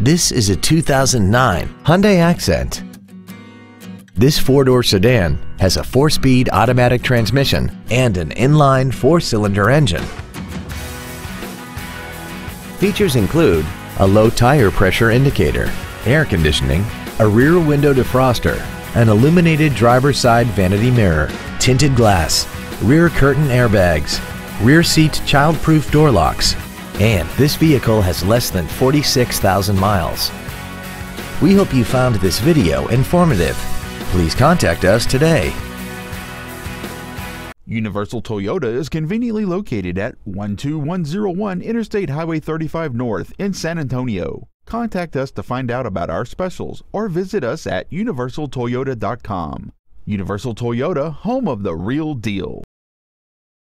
This is a 2009 Hyundai Accent. This four-door sedan has a four-speed automatic transmission and an inline four-cylinder engine. Features include a low tire pressure indicator, air conditioning, a rear window defroster, an illuminated driver's side vanity mirror, tinted glass, rear curtain airbags, rear seat child-proof door locks, and this vehicle has less than 46,000 miles. We hope you found this video informative. Please contact us today. Universal Toyota is conveniently located at 12101 Interstate Highway 35 North in San Antonio. Contact us to find out about our specials or visit us at universaltoyota.com. Universal Toyota, home of the real deal.